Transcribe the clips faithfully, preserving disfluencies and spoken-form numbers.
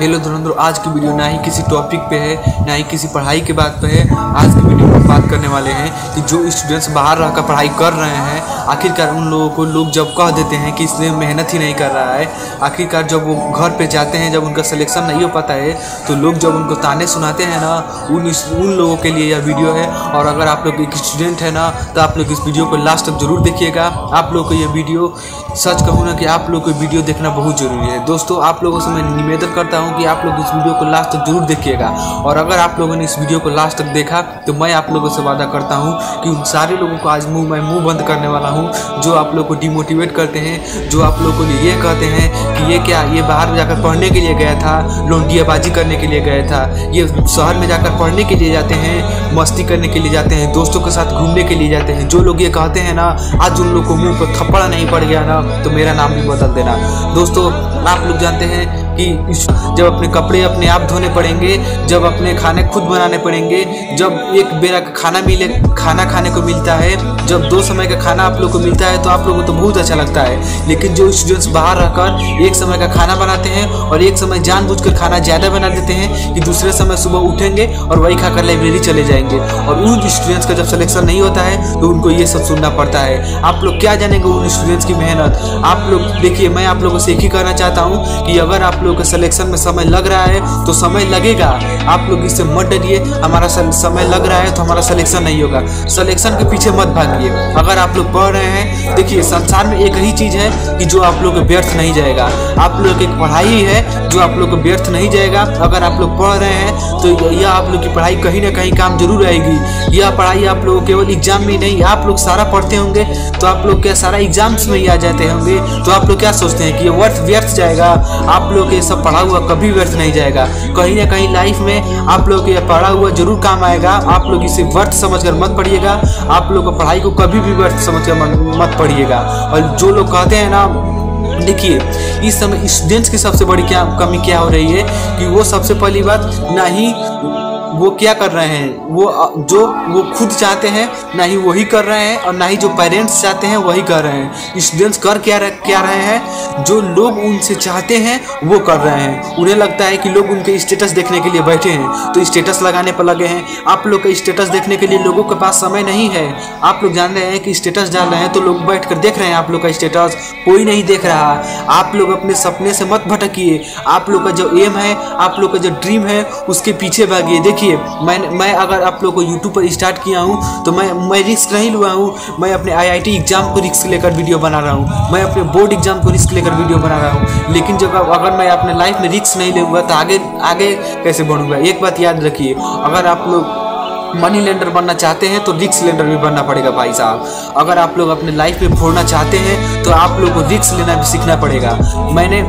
Hello धुरंधर, आज की video ना ही किसी टॉपिक पे है ना ही किसी पढ़ाई के बात पे है। आज की वीडियो में बात करने वाले हैं कि जो स्टूडेंट्स बाहर रहकर पढ़ाई कर रहे हैं, आखिरकार उन लोगों को लोग जब कह देते हैं कि इसलिए मेहनत ही नहीं कर रहा है, आखिरकार जब वो घर पे जाते हैं, जब उनका सिलेक्शन नहीं हो पाता है तो लोग जब उनको ताने सुनाते हैं ना, उन उन लोगों के लिए यह वीडियो है। और अगर आप लोग एक स्टूडेंट है ना तो आप लोग इस वीडियो को लास्ट तक जरूर देखिएगा। आप लोग को ये वीडियो, सच कहूँ ना कि आप लोग को वीडियो देखना बहुत ज़रूरी है। दोस्तों, आप लोगों से मैं निवेदन करता हूँ कि आप लोग इस वीडियो को लास्ट तक जरूर देखिएगा। और अगर आप लोगों ने इस वीडियो को लास्ट तक देखा तो मैं आप लोगों से वादा करता हूँ कि उन सारे लोगों को आज मुँह मैं मुँह बंद करने वाला हूँ जो आप लोग को डिमोटिवेट करते हैं, जो आप लोगों को ये कहते हैं कि ये क्या, ये बाहर जाकर पढ़ने के लिए गया था, लौंडियाबाजी करने के लिए गया था, ये शहर में जाकर पढ़ने के लिए जाते हैं, मस्ती करने के लिए जाते हैं, दोस्तों के साथ घूमने के लिए जाते हैं। जो लोग ये कहते हैं ना, आज उन लोग को मुँह पर थप्पड़ नहीं पड़ गया ना तो मेरा नाम भी बदल देना। दोस्तों, आप लोग जानते हैं कि जब अपने कपड़े अपने आप धोने पड़ेंगे, जब अपने खाने खुद बनाने पड़ेंगे, जब एक बेरा का खाना मिले खाना खाने को मिलता है, जब दो समय का खाना आप लोग को मिलता है तो आप लोगों को तो बहुत अच्छा लगता है। लेकिन जो स्टूडेंट्स बाहर रहकर एक समय का खाना बनाते हैं और एक समय जानबूझकर खाना ज़्यादा बना देते हैं कि दूसरे समय सुबह उठेंगे और वही खाकर लाइब्रेरी चले जाएंगे, और उन स्टूडेंट्स का जब सिलेक्शन नहीं होता है तो उनको ये सब सुनना पड़ता है। आप लोग क्या जानेंगे उन स्टूडेंट्स की मेहनत। आप लोग देखिए, मैं आप लोगों से एक ही कहना चाहता हूँ कि अगर आप लोग सिलेक्शन में समय लग रहा है तो समय लगेगा, आप लोग इससे मत डरिए। हमारा समय लग रहा है तो हमारा सिलेक्शन नहीं होगा, सिलेक्शन के पीछे मत भागिए। अगर आप लोग पढ़ रहे हैं, देखिए संसार में एक ही चीज़ है कि जो आप लोग व्यर्थ नहीं जाएगा। आप लोग एक पढ़ाई है जो आप लोग व्यर्थ नहीं जाएगा। अगर आप लोग पढ़ रहे हैं तो यह आप लोग की पढ़ाई कहीं ना कहीं काम जरूर आएगी। यह पढ़ाई आप लोग केवल एग्जाम में नहीं, आप लोग सारा पढ़ते होंगे तो आप लोग क्या सारा एग्जाम्स में ही आ जाते होंगे, तो आप लोग क्या सोचते हैं कि ये वर्थ व्यर्थ जाएगा। आप लोग ये सब पढ़ा हुआ कभी व्यर्थ नहीं जाएगा, कहीं ना कहीं लाइफ में आप लोग ये पढ़ा हुआ जरूर काम आएगा। आप लोग इसे व्यर्थ समझकर मत पढ़िएगा, आप लोग पढ़ाई को कभी भी व्यर्थ समझकर मत पढ़िएगा। और जो लोग कहते हैं ना, देखिए इस समय स्टूडेंट्स की सबसे बड़ी क्या कमी क्या हो रही है कि वो सबसे पहली बात ना ही वो क्या कर रहे हैं, वो जो वो खुद चाहते हैं ना ही वही कर रहे हैं, और ना ही जो पेरेंट्स चाहते हैं वही कर रहे हैं। स्टूडेंट्स कर क्या क्या रहे हैं, जो लोग उनसे चाहते हैं वो कर रहे हैं। उन्हें लगता है कि लोग उनके स्टेटस देखने के लिए बैठे हैं तो स्टेटस लगाने पर लगे हैं। आप लोग का स्टेटस देखने के लिए लोगों के पास समय नहीं है। आप लोग जान रहे हैं कि स्टेटस डाल रहे हैं तो लोग बैठ कर देख रहे हैं, आप लोग का स्टेटस कोई नहीं देख रहा। आप लोग अपने सपने से मत भटकिए, आप लोग का जो एम है, आप लोग का जो ड्रीम है उसके पीछे भागिए। देखिए मैं मैं अगर आप लोगों को यूट्यूब पर स्टार्ट किया हूँ तो मैं मैं रिस्क नहीं लुआ हूँ। मैं अपने आईआईटी एग्जाम को रिस्क लेकर वीडियो बना रहा हूँ, मैं अपने बोर्ड एग्जाम को रिस्क लेकर वीडियो बना रहा हूँ। लेकिन जब अगर मैं अपने लाइफ में रिस्क नहीं लूँगा तो आगे आगे कैसे बढ़ूँगा। एक बात याद रखिए, अगर आप लोग मनी लेंडर बनना चाहते हैं तो रिस्क लेंडर भी बनना पड़ेगा भाई साहब। अगर आप लोग अपने लाइफ में फोड़ना चाहते हैं तो आप लोग को रिस्क लेना भी सीखना पड़ेगा। मैंने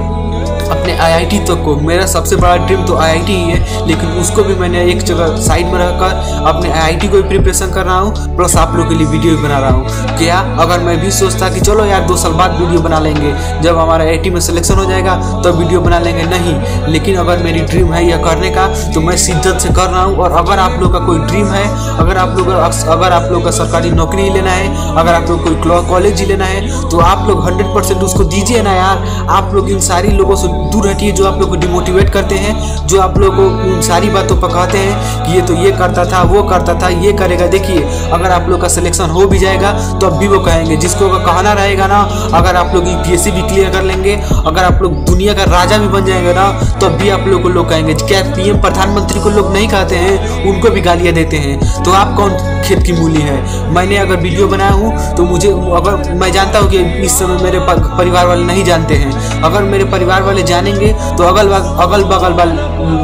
अपने आईआईटी तक को, मेरा सबसे बड़ा ड्रीम तो आईआईटी ही है, लेकिन उसको भी मैंने एक जगह साइड में रखकर अपने आईआईटी को भी प्रिपरेशन कर रहा हूँ, प्लस आप लोगों के लिए वीडियो भी बना रहा हूँ। क्या अगर मैं भी सोचता कि चलो यार दो साल बाद वीडियो बना लेंगे, जब हमारा आईआईटी में सिलेक्शन हो जाएगा तब तो वीडियो बना लेंगे, नहीं। लेकिन अगर मेरी ड्रीम है यह करने का तो मैं शिद्दत से कर रहा हूँ। और अगर आप लोग का कोई ड्रीम है, अगर आप लोग अगर आप लोग का सरकारी नौकरी लेना है, अगर आप लोग कोई कॉलेज ही लेना है तो आप लोग हंड्रेड परसेंट उसको दीजिए ना यार। आप लोग इन सारी लोगों से दूर हटिए जो आप लोग को डिमोटिवेट करते हैं, जो आप लोग को उन सारी बातों पर कहते हैं कि ये तो ये करता था, वो करता था, ये करेगा। देखिए अगर आप लोग का सिलेक्शन हो भी जाएगा तो अब भी वो कहेंगे, जिसको कहना रहेगा ना। अगर आप लोग यूपीएससी भी क्लियर कर लेंगे, अगर आप लोग दुनिया का राजा भी बन जाएंगे ना तो अब भी आप लोग को लोग कहेंगे। क्या पीएम प्रधानमंत्री को लोग नहीं कहते हैं, उनको भी गालियाँ देते हैं, तो आप कौन खेत की मूली है। मैंने अगर वीडियो बनाया हूँ तो मुझे, अगर मैं जानता हूँ कि इस समय मेरे परिवार वाले नहीं जानते हैं, अगर मेरे परिवार वाले जानेंगे तो अगल अगल बगल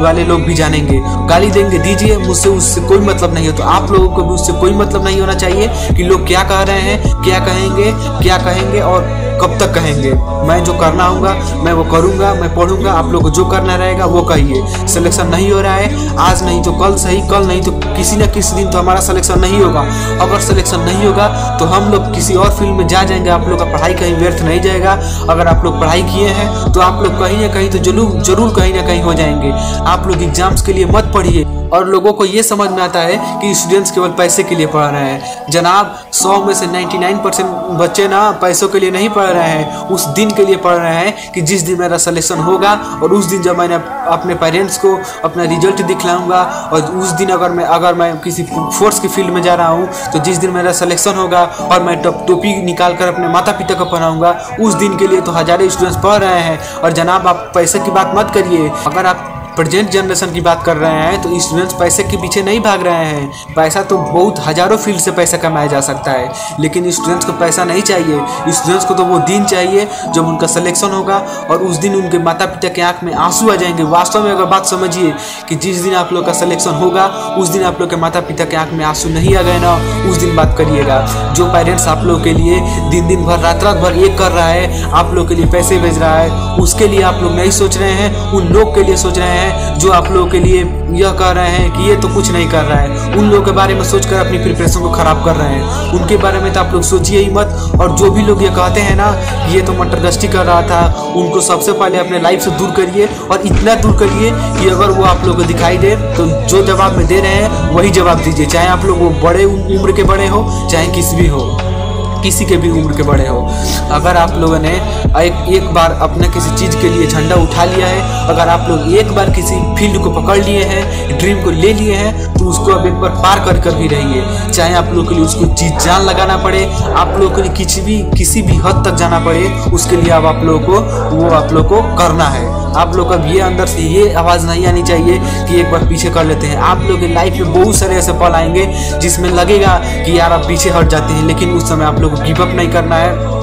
वाले लोग भी जानेंगे, गाली देंगे। दीजिए, मुझसे उससे कोई मतलब नहीं है, तो आप लोगों को भी उससे कोई मतलब नहीं होना चाहिए कि लोग क्या कह रहे हैं, क्या कहेंगे, क्या कहेंगे और कब तक कहेंगे। मैं जो करना होगा मैं वो करूँगा, मैं पढ़ूंगा। आप लोग को जो करना रहेगा वो कहिए। सिलेक्शन नहीं हो रहा है, आज नहीं तो कल सही, कल नहीं तो किसी न किसी दिन तो हमारा सिलेक्शन नहीं होगा। अगर सिलेक्शन नहीं होगा तो हम लोग किसी और फील्ड में जा जाएंगे। आप लोग का पढ़ाई कहीं व्यर्थ नहीं जाएगा। अगर आप लोग पढ़ाई किए हैं तो आप लोग कहीं ना कहीं तो जरूर जरूर कहीं ना कहीं हो जाएंगे। आप लोग एग्जाम्स के लिए मत पढ़िए। और लोगों को ये समझ में आता है कि स्टूडेंट्स केवल पैसे के लिए पढ़ रहे हैं। जनाब, सौ में से नाइन्टी नाइन परसेंट बच्चे ना पैसों के लिए नहीं पढ़ पढ़ रहे हैं, उस दिन के लिए पढ़ रहे हैं कि जिस दिन मेरा सिलेक्शन होगा और उस दिन जब मैंने अपने पेरेंट्स को अपना रिजल्ट दिखलाऊंगा, और उस दिन अगर मैं अगर मैं किसी फोर्स की फील्ड में जा रहा हूँ तो जिस दिन मेरा सिलेक्शन होगा और मैं टोपी निकाल कर अपने माता पिता को पहनाऊंगा, उस दिन के लिए तो हज़ारों स्टूडेंट्स पढ़ रहे हैं। और जनाब, आप पैसे की बात मत करिए, अगर आप प्रेजेंट जनरेशन की बात कर रहे हैं तो स्टूडेंट्स पैसे के पीछे नहीं भाग रहे हैं। पैसा तो बहुत हज़ारों फील्ड से पैसा कमाया जा सकता है, लेकिन स्टूडेंट्स को पैसा नहीं चाहिए। स्टूडेंट्स को तो वो दिन चाहिए जब उनका सिलेक्शन होगा और उस दिन उनके माता पिता के आंख में आंसू आ जाएंगे। वास्तव में अगर बात समझिए कि जिस दिन आप लोग का सिलेक्शन होगा उस दिन आप लोग के माता पिता के आंख में आंसू नहीं आ गए ना, उस दिन बात करिएगा। जो पेरेंट्स आप लोग के लिए दिन दिन भर रात रात भर एक कर रहा है, आप लोग के लिए पैसे भेज रहा है, उसके लिए आप लोग नहीं सोच रहे हैं, उन लोग के लिए सोच रहे हैं जो आप लोगों के लिए यह कह रहे हैं कि ये तो कुछ नहीं कर रहा है। उन लोगों के बारे में सोचकर अपनी प्रिपरेशन को खराब कर रहे हैं, उनके बारे में तो आप लोग सोचिए ही मत। और जो भी लोग ये कहते हैं ना ये तो मटरगश्ती कर रहा था, उनको सबसे पहले अपने लाइफ से दूर करिए, और इतना दूर करिए कि अगर वो आप लोगों को दिखाई दे तो जो जवाब में दे रहे हैं वही जवाब दीजिए, चाहे आप लोग वो बड़े उम्र के बड़े हो, चाहे किसी भी हो किसी के भी उम्र के बड़े हो। अगर आप लोगों ने एक एक बार अपने किसी चीज़ के लिए झंडा उठा लिया है, अगर आप लोग एक बार किसी फील्ड को पकड़ लिए हैं, ड्रीम को ले लिए हैं, तो उसको अब एक बार पार कर कर भी रहिए, चाहे आप लोगों के लिए उसको चीज जान लगाना पड़े, आप लोगों के लिए किसी भी किसी भी हद तक जाना पड़े, उसके लिए अब आप लोगों को वो आप लोगों को करना है। आप लोग अब ये अंदर से ये आवाज़ नहीं आनी चाहिए कि एक बार पीछे कर लेते हैं। आप लोग की लाइफ में बहुत सारे ऐसे पल आएंगे जिसमें लगेगा कि यार आप पीछे हट जाते हैं, लेकिन उस समय आप लोग को गिव अप नहीं करना है।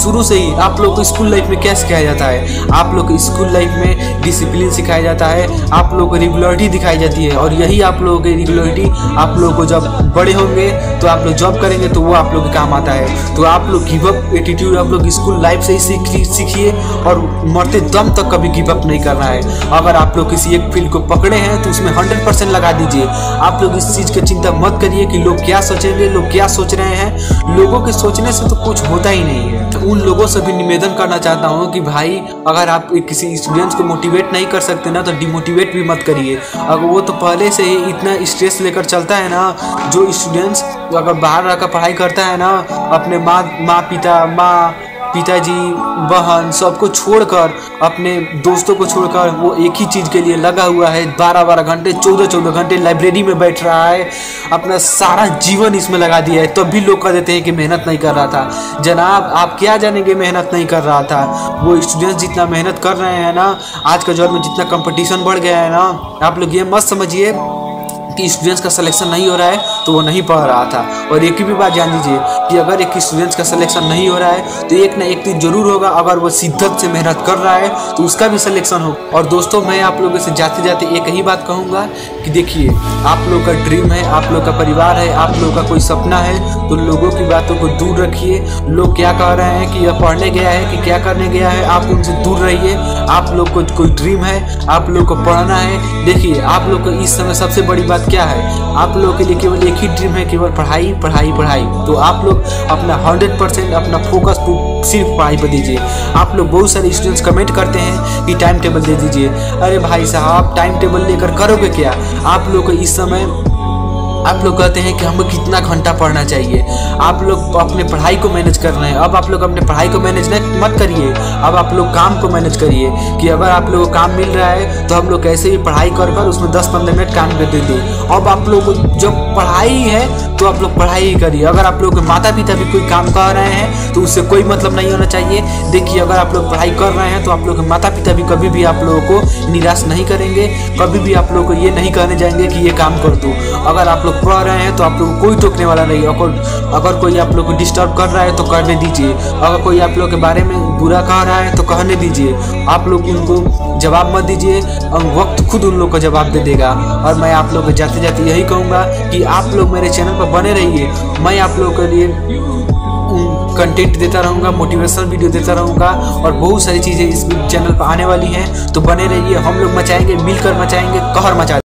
शुरू से ही आप लोग को स्कूल लाइफ में क्या सिखाया जाता है, आप लोग को स्कूल लाइफ में डिसिप्लिन सिखाया जाता है, आप लोग को रेगुलरिटी दिखाई जाती है, और यही आप लोगों की रेगुलरिटी आप लोगों को जब बड़े होंगे तो आप लोग जॉब करेंगे तो वो आप लोग के काम आता है। तो आप लोग गिव अप एटीट्यूड आप लोग स्कूल लाइफ से ही सीखिए, और मरते दम तक कभी गिव अप नहीं करना है। अगर आप लोग किसी एक फील्ड को पकड़े हैं तो उसमें हंड्रेड परसेंट लगा दीजिए। आप लोग इस चीज़ की चिंता मत करिए कि लोग क्या सोचेंगे, लोग क्या सोच रहे हैं। लोगों के सोचने से तो कुछ होता ही नहीं है। उन लोगों से भी निवेदन करना चाहता हूँ कि भाई अगर आप किसी स्टूडेंट्स को मोटिवेट नहीं कर सकते ना तो डिमोटिवेट भी मत करिए। अगर वो तो पहले से ही इतना स्ट्रेस लेकर चलता है ना, जो स्टूडेंट्स अगर बाहर रहकर पढ़ाई करता है ना, अपने माँ माँ पिता माँ पिताजी बहन सबको छोड़कर, अपने दोस्तों को छोड़कर वो एक ही चीज़ के लिए लगा हुआ है। बारह बारह घंटे चौदह चौदह घंटे लाइब्रेरी में बैठ रहा है, अपना सारा जीवन इसमें लगा दिया है, तब तो भी लोग कह देते हैं कि मेहनत नहीं कर रहा था। जनाब, आप क्या जानेंगे मेहनत नहीं कर रहा था? वो स्टूडेंट्स जितना मेहनत कर रहे हैं ना, आज के दौर में जितना कंपटीशन बढ़ गया है ना, आप लोग ये मत समझिए कि स्टूडेंट्स का सिलेक्शन नहीं हो रहा है तो वो नहीं पढ़ रहा था। और एक ही भी बात जान लीजिए कि अगर एक स्टूडेंट्स का सिलेक्शन नहीं हो रहा है तो एक ना एक दिन जरूर होगा, अगर वो शिद्दत से मेहनत कर रहा है तो उसका भी सिलेक्शन हो। और दोस्तों, मैं आप लोगों से जाते जाते एक ही बात कहूँगा कि देखिए, आप लोग का ड्रीम है, आप लोग का परिवार है, आप लोग का कोई सपना है, तो लोगों की बातों को दूर रखिए। लोग क्या कह रहे हैं कि यह पढ़ने गया है कि क्या करने गया है, आप उनसे दूर रहिए। आप लोग को कोई ड्रीम है, आप लोग को पढ़ना है। देखिए, आप लोग को इस समय सबसे बड़ी बात क्या है, आप लोगों के लिए केवल एक ही ड्रीम है, केवल पढ़ाई पढ़ाई पढ़ाई। तो आप लोग अपना हंड्रेड परसेंट अपना फोकस सिर्फ पढ़ाई पर दीजिए। आप लोग बहुत सारे स्टूडेंट्स कमेंट करते हैं कि टाइम टेबल दे दीजिए। अरे भाई साहब, टाइम टेबल लेकर करोगे क्या? आप लोग को इस समय आप लोग कहते हैं कि हमें कितना घंटा पढ़ना चाहिए। आप लोग अपने पढ़ाई को मैनेज कर रहे हैं। अब आप लोग अपने पढ़ाई को मैनेज नहीं मत करिए, अब आप लोग काम को मैनेज करिए कि अगर आप लोगों को काम मिल रहा है तो हम लोग कैसे भी पढ़ाई कर कर उसमें दस पंद्रह मिनट काम कर देते हैं। अब आप लोग को जब पढ़ाई है तो आप लोग पढ़ाई ही करिए। अगर आप लोग के माता पिता भी कोई काम कर रहे हैं तो उससे कोई मतलब नहीं होना चाहिए। देखिए, अगर आप लोग पढ़ाई कर रहे हैं तो आप लोग के माता पिता भी कभी भी आप लोगों को निराश नहीं करेंगे, कभी भी आप लोगों को ये नहीं कहने जाएंगे कि ये काम कर दो। अगर आप पढ़ रहे हैं तो आप लोग कोई टोकने वाला नहीं। अगर अगर कोई आप लोग को डिस्टर्ब कर रहा है तो करने दीजिए, अगर कोई आप लोग के बारे में बुरा कह रहा है तो कहने दीजिए। आप लोग उनको जवाब मत दीजिए, और वक्त खुद उन लोग को जवाब दे देगा। और मैं आप लोग को जाते जाते यही कहूँगा कि आप लोग मेरे चैनल पर बने रहिए। मैं आप लोगों के लिए कंटेंट देता रहूँगा, मोटिवेशनल वीडियो देता रहूँगा, और बहुत सारी चीज़ें इस चैनल पर आने वाली हैं। तो बने रहिए, हम लोग मचाएंगे, मिलकर मचाएंगे, कहर मचा